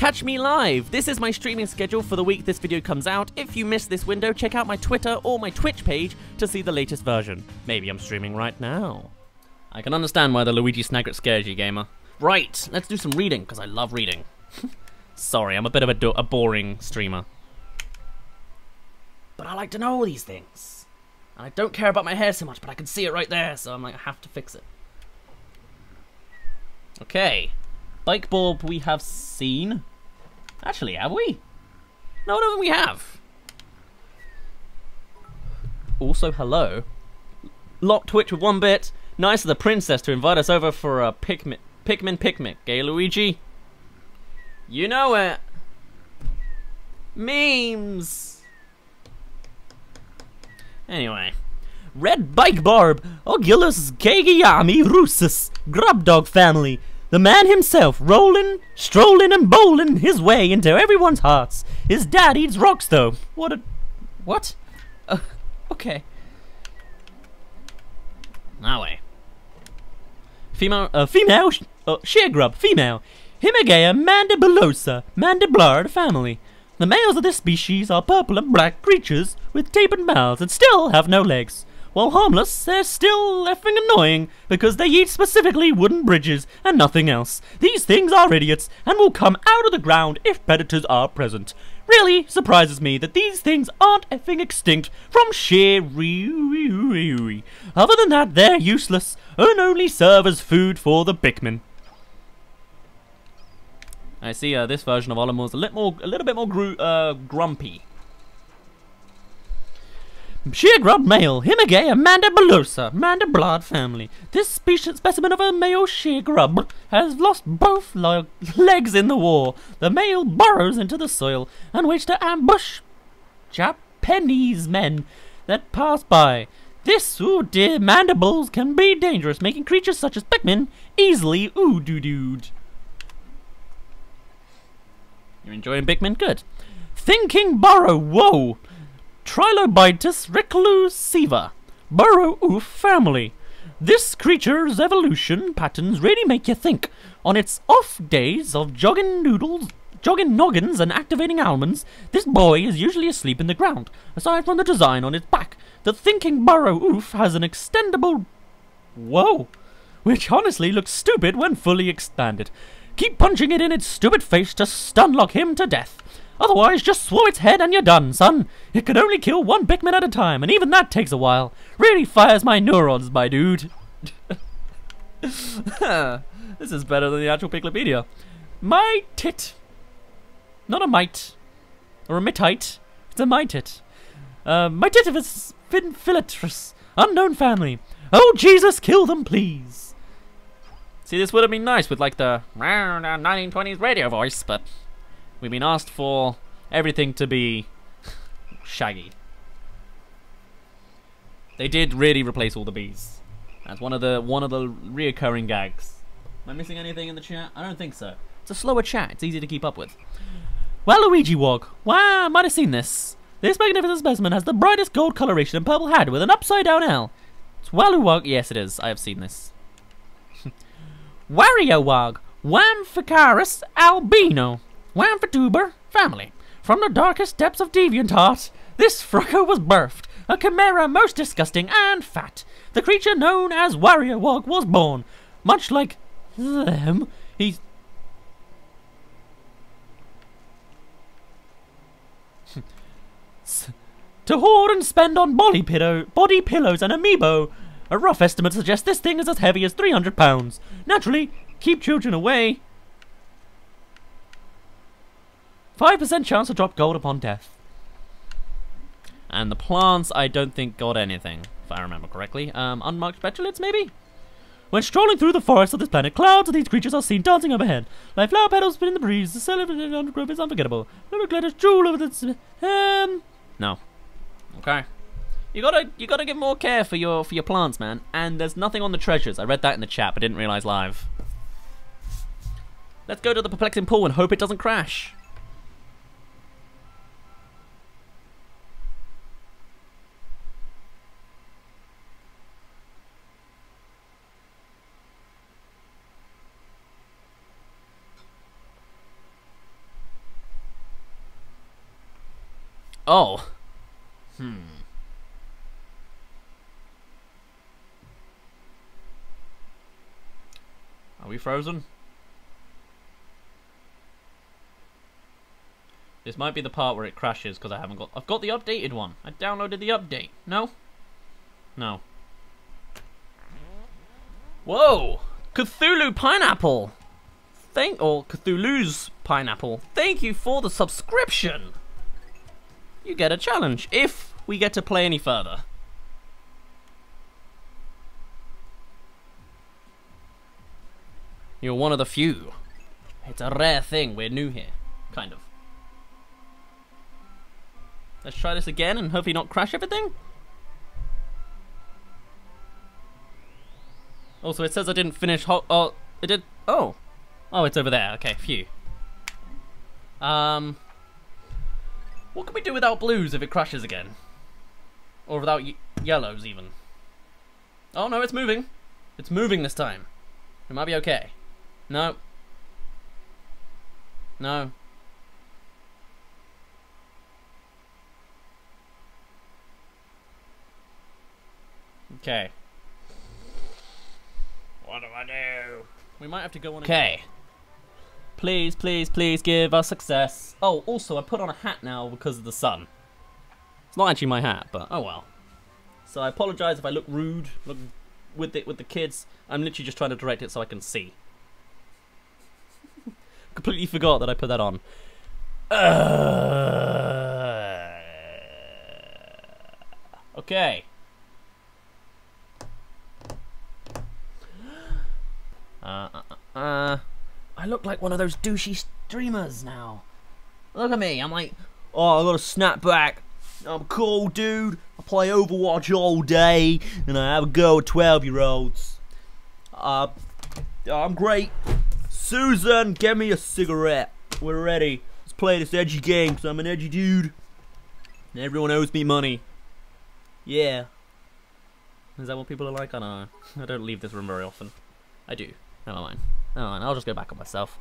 Catch me live! This is my streaming schedule for the week this video comes out. If you missed this window, check out my Twitter or my Twitch page to see the latest version. Maybe I'm streaming right now. I can understand why the Luigi Snaggert scares you, gamer. Right, let's do some reading, because I love reading. Sorry, I'm a bit of a boring streamer. But I like to know all these things. And I don't care about my hair so much, but I can see it right there, so I'm like, I have to fix it. Okay. Bike Bulb we have seen. Actually, have we? No, I don't think we have. Also, hello. Lock Twitch with one bit. Nice of the princess to invite us over for a Pikmin picnic, eh, Luigi? You know it. Memes. Anyway. Red Bike Barb, Ogilus Gageyami Rusus, Grub Dog Family. The man himself, rolling, strolling, and bowling his way into everyone's hearts. His dad eats rocks, though. What a... What? Okay. That way. Sheer Grub, female. Himeagea mandibulosa, Mandiblard family. The males of this species are purple and black creatures with tapered mouths and still have no legs. While harmless, they're still effing annoying because they eat specifically wooden bridges and nothing else. These things are idiots and will come out of the ground if predators are present. Really surprises me that these things aren't effing extinct from sheer re. Other than that, they're useless and only serve as food for the Bikmin. I see this version of Olimor's a little bit more grumpy. Sheer Grub male, Himeagea mandibulosa, Mandiblard family. This specimen of a male sheer grub has lost both legs in the war. The male burrows into the soil and waits to ambush Japanese men that pass by. This, ooh dear, mandibles can be dangerous, making creatures such as Pikmin easily ooh-doo-dooed. You're enjoying Pikmin? Good. Thinking burrow, whoa! Trilobitus Reclusiva Burrow Oof Family. This creature's evolution patterns really make you think. On its off days of jogging noggins and activating almonds, this boy is usually asleep in the ground. Aside from the design on its back, the thinking burrow oof has an extendable whoa, which honestly looks stupid when fully expanded. Keep punching it in its stupid face to stunlock him to death. Otherwise, just swallow its head and you're done, son. It could only kill one Bikmin at a time, and even that takes a while. Really fires my neurons, my dude. This is better than the actual Piclopedia. Mitit. Not a mite. Or a mitite. It's a mitit. Mititivus finfilatris. Unknown family. Oh, Jesus, kill them, please. See, this would have been nice with, like, the 1920s radio voice, but... We've been asked for everything to be shaggy. They did really replace all the bees. That's one of the reoccurring gags. Am I missing anything in the chat? I don't think so. It's a slower chat. It's easy to keep up with. Waluigi Wog. Wow, I might have seen this. This magnificent specimen has the brightest gold coloration and purple hat with an upside down L. It's Waluigi. Yes, it is. I have seen this. Wariowog. Wamficaris albino. Whamfadoober family. From the darkest depths of Deviantart, this froggo was birthed, a chimera most disgusting and fat. The creature known as Wariowog was born. Much like them, he's... to hoard and spend on body pillows and amiibo. A rough estimate suggests this thing is as heavy as 300 pounds. Naturally, keep children away. 5% chance to drop gold upon death. And the plants, I don't think got anything, if I remember correctly. Unmarked petrolids, maybe? When strolling through the forests of this planet, clouds of these creatures are seen dancing overhead. Like flower petals spin in the breeze, the celebrated undergrowth is unforgettable. Letters drool over the... No. Okay. You gotta give more care for your plants, man. And there's nothing on the treasures. I read that in the chat, but didn't realise live. Let's go to the perplexing pool and hope it doesn't crash. Oh. Are we frozen? This might be the part where it crashes because I haven't got... I've got the updated one. I downloaded the update. No? No. Whoa! Cthulhu Pineapple! Or Cthulhu's Pineapple. Thank you for the subscription! You get a challenge, if we get to play any further. You're one of the few. It's a rare thing, we're new here. Kind of. Let's try this again and hopefully not crash everything. Also, it says I didn't finish Oh, it's over there. Okay, phew. What can we do without blues if it crashes again? Or without yellows, even? Oh no, it's moving. It's moving this time. It might be okay. No. No. Okay. What do I do? We might have to go on again. Okay. Please, please, please give us success. Oh, also, I put on a hat now because of the sun. It's not actually my hat, but oh well. So I apologize if I look rude, with the kids. I'm literally just trying to direct it so I can see. Completely forgot that I put that on. Okay. I look like one of those douchey streamers now. Look at me, I'm like, oh, I gotta snap back. I'm cool, dude. I play Overwatch all day, and I have a go at 12-year-olds. I'm great. Susan, get me a cigarette. We're ready. Let's play this edgy game, because I'm an edgy dude. And everyone owes me money. Yeah. Is that what people are like? I don't know. I don't leave this room very often. I do. Never mind. Never mind, I'll just go back on myself.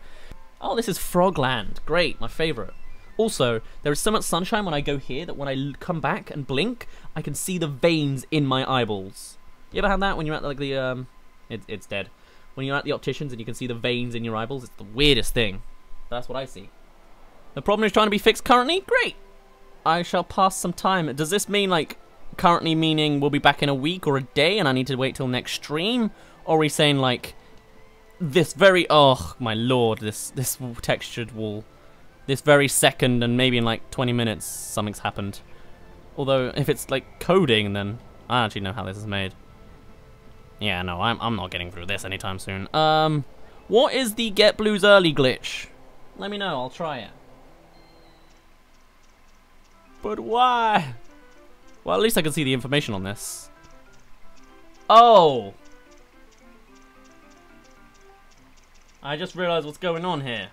Oh, this is Frogland. Great, my favourite. Also, there is so much sunshine when I go here that when I come back and blink, I can see the veins in my eyeballs. You ever had that when you're at like the, it's dead. When you're at the opticians and you can see the veins in your eyeballs, it's the weirdest thing. That's what I see. The problem is trying to be fixed currently? Great! I shall pass some time. Does this mean like, currently meaning we'll be back in a week or a day and I need to wait till next stream? Or are we saying like, this very, oh my lord, this textured wall, this very second, and maybe in like 20 minutes something's happened. Although if it's like coding, then I actually know how this is made. Yeah, no, I'm not getting through this anytime soon. What is the get blues early glitch? Let me know, I'll try it. But why? Well, at least I can see the information on this. Oh. I just realised what's going on here.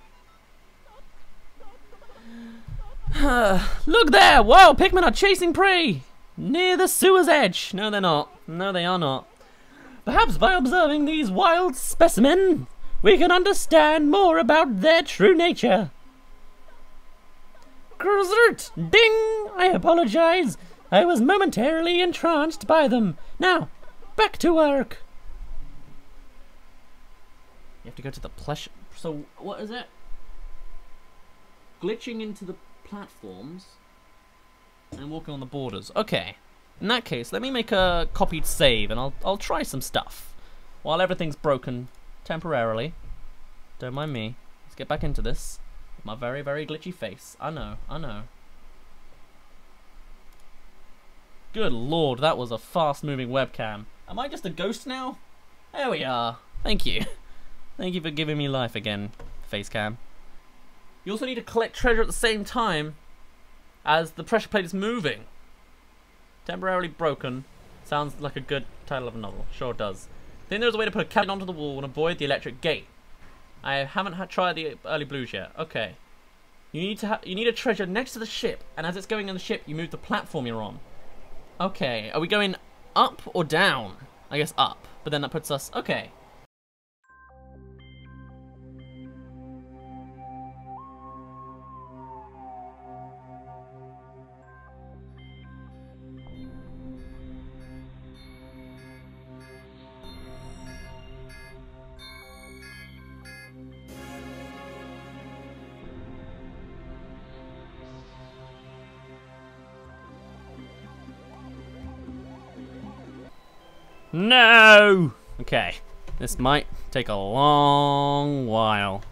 Look there! Whoa, Pikmin are chasing prey! Near the sewer's edge! No, they're not. No, they are not. Perhaps by observing these wild specimens, we can understand more about their true nature. Grrrt! Ding! I apologise. I was momentarily entranced by them. Now, back to work. You have to go to the plush. So, what is it? Glitching into the platforms and walking on the borders. Okay. In that case, let me make a copied save and I'll try some stuff. While everything's broken temporarily. Don't mind me. Let's get back into this. My very, very glitchy face. I know, I know. Good lord, that was a fast-moving webcam. Am I just a ghost now? There we are. Thank you. Thank you for giving me life again, Facecam. You also need to collect treasure at the same time as the pressure plate is moving. Temporarily broken. Sounds like a good title of a novel. Sure does. Then there's a way to put a cabinet onto the wall and avoid the electric gate. I haven't tried the early blues yet. Okay. You need a treasure next to the ship, and as it's going in the ship, you move the platform you're on. Okay. Are we going up or down? I guess up. But then that puts us... Okay. No! Okay, this might take a long while.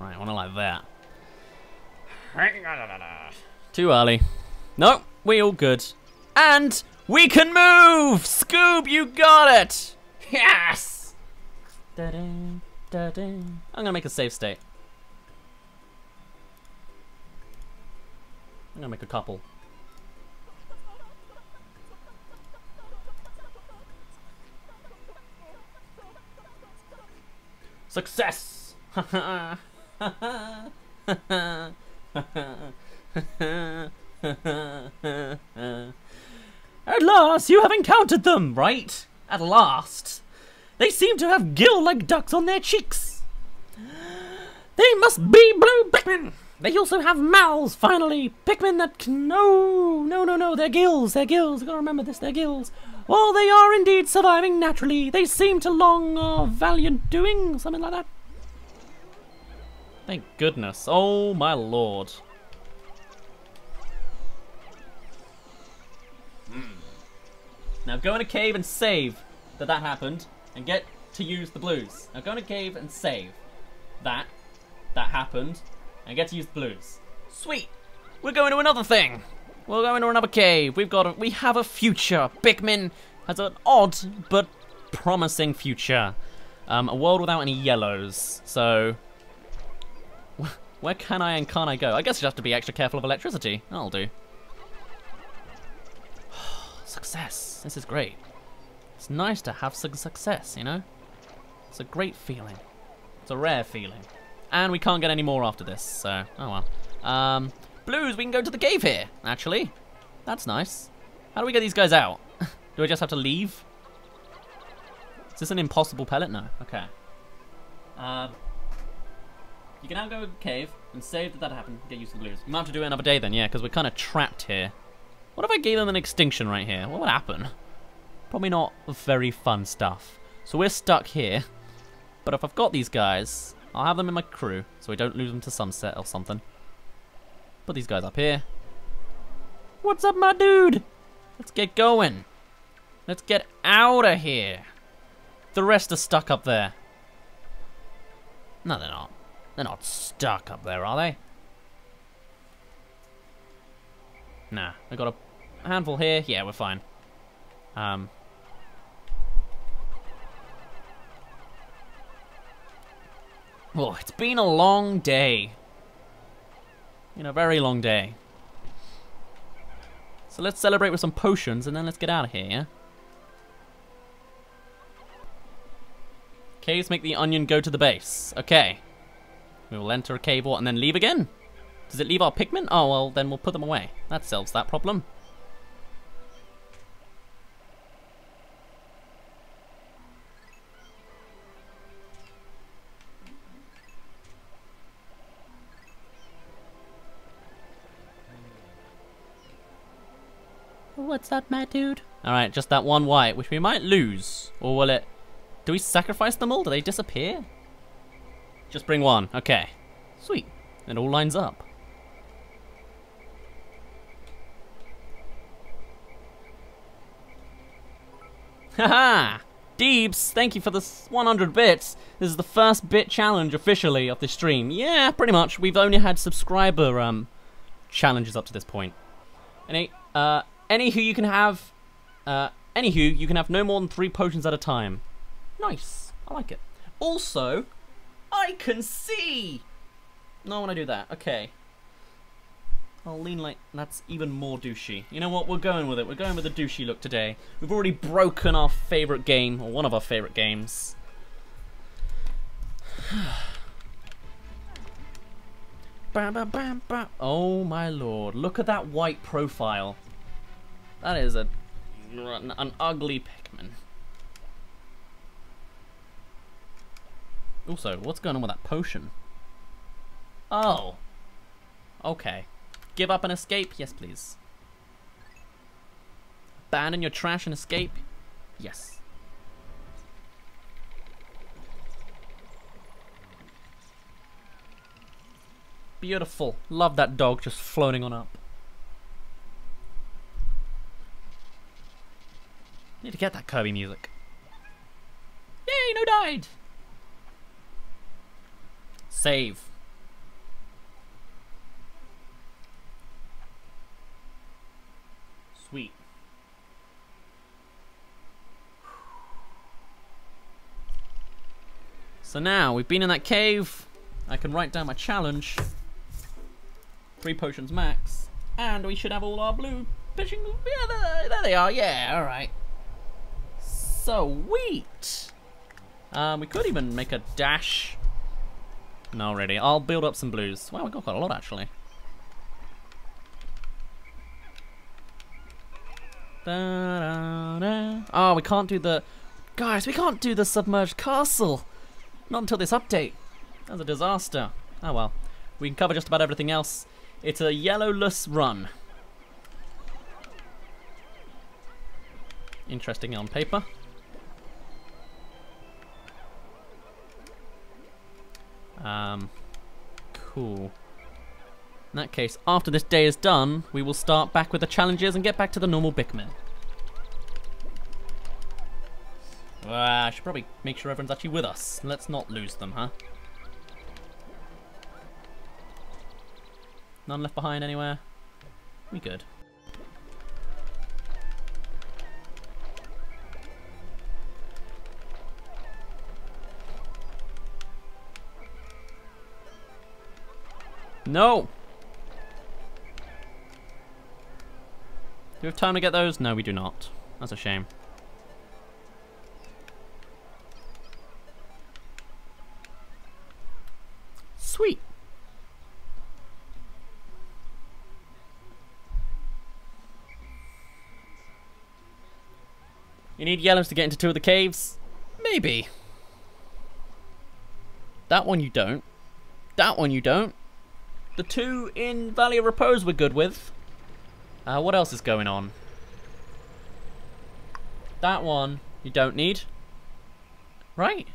Right, I want to like that. Too early. Nope, we all good. And we can move! Scoob, you got it! Yes! Da-ding, da-ding. I'm gonna make a save state. I'm gonna make a couple. Success! Ha ha ha ha. At last, you have encountered them, right? At last. They seem to have gill-like ducts on their cheeks. They must be blue Pikmin. They also have mouths, finally. Pikmin that can... No, they're gills, they're gills. I gotta remember this, they're gills. Well, they are indeed surviving naturally. They seem to long our valiant doing, something like that. Thank goodness. Oh, my lord. Now go in a cave and save that happened and get to use the blues. Now go in a cave and save that happened and get to use the blues. Sweet! We're going to another thing. We're going to another cave. We have a future. Bikmin has an odd but promising future. A world without any yellows. So where can I and can't I go? I guess you have to be extra careful of electricity. That'll do. Success. This is great. It's nice to have some success, you know? It's a great feeling. It's a rare feeling. And we can't get any more after this, so... Oh well. Blues, we can go to the cave here, actually. That's nice. How do we get these guys out? Do I just have to leave? Is this an impossible pellet? No. Okay. You can now go to the cave and save that happened and get used to the blues. You might have to do it another day then, yeah, because we're kind of trapped here. What if I gave them an extinction right here? What would happen? Probably not very fun stuff. So we're stuck here. But if I've got these guys, I'll have them in my crew so we don't lose them to sunset or something. Put these guys up here. What's up, my dude? Let's get going. Let's get out of here. The rest are stuck up there. No, they're not. They're not stuck up there, are they? Nah, I got a handful here. Yeah, we're fine. Oh, it's been a long day. Been a very long day. So let's celebrate with some potions and then let's get out of here, yeah? Caves make the onion go to the base. Okay. We will enter a cave and then leave again. Does it leave our Pikmin? Oh, well, then we'll put them away. That solves that problem. What's up, my dude? Alright, just that one white, which we might lose. Or will it... Do we sacrifice them all? Do they disappear? Just bring one. Okay. Sweet. It all lines up. Haha! Deebs, thank you for the 100 bits. This is the first bit challenge officially of this stream. Yeah, pretty much. We've only had subscriber challenges up to this point. Anywho, you can have no more than 3 potions at a time. Nice. I like it. Also, I can see. No, when I do that, okay. I'll lean like that's even more douchey. You know what? We're going with it. We're going with the douchey look today. We've already broken our favorite game, or one of our favorite games. Bam, bam, bam, bam. Oh my lord! Look at that white profile. That is an ugly Pikmin. Also, what's going on with that potion? Oh. Okay. Give up and escape? Yes, please. Abandon your trash and escape? Yes. Beautiful. Love that dog just floating on up. Need to get that Kirby music. Yay, no died! Save. Sweet. So now we've been in that cave. I can write down my challenge. 3 potions max. And we should have all our blue fishing. Yeah, there they are. Yeah, alright. Sweet. We could even make a dash. No, really. I'll build up some blues. Wow, we got quite a lot actually. Da, da, da. Oh, we can't do the... Guys, we can't do the Submerged Castle! Not until this update. That's a disaster. Oh well. We can cover just about everything else. It's a yellowless run. Interesting on paper. Cool. In that case, after this day is done, we will start back with the challenges and get back to the normal Bikmin. I should probably make sure everyone's actually with us. Let's not lose them, huh? None left behind anywhere? We good. No! Do we have time to get those? No, we do not. That's a shame. Sweet. You need yellows to get into 2 of the caves? Maybe. That one you don't. That one you don't. The 2 in Valley of Repose we're good with. What else is going on? That one you don't need. Right.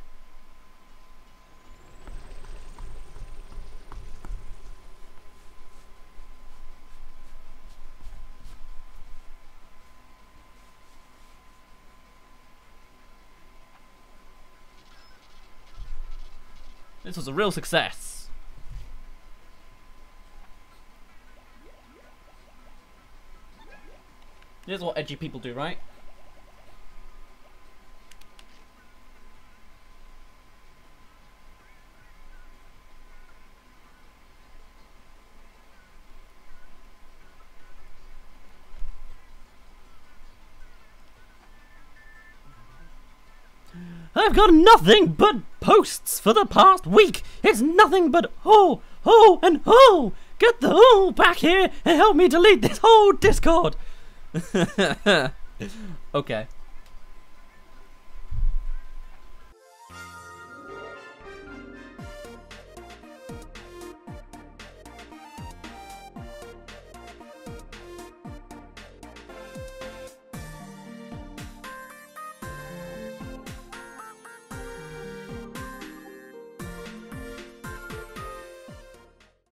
This was a real success. This is what edgy people do, right? I've got nothing but posts for the past week. It's nothing but ho, ho, and ho. Get the ho back here and help me delete this whole Discord. Okay.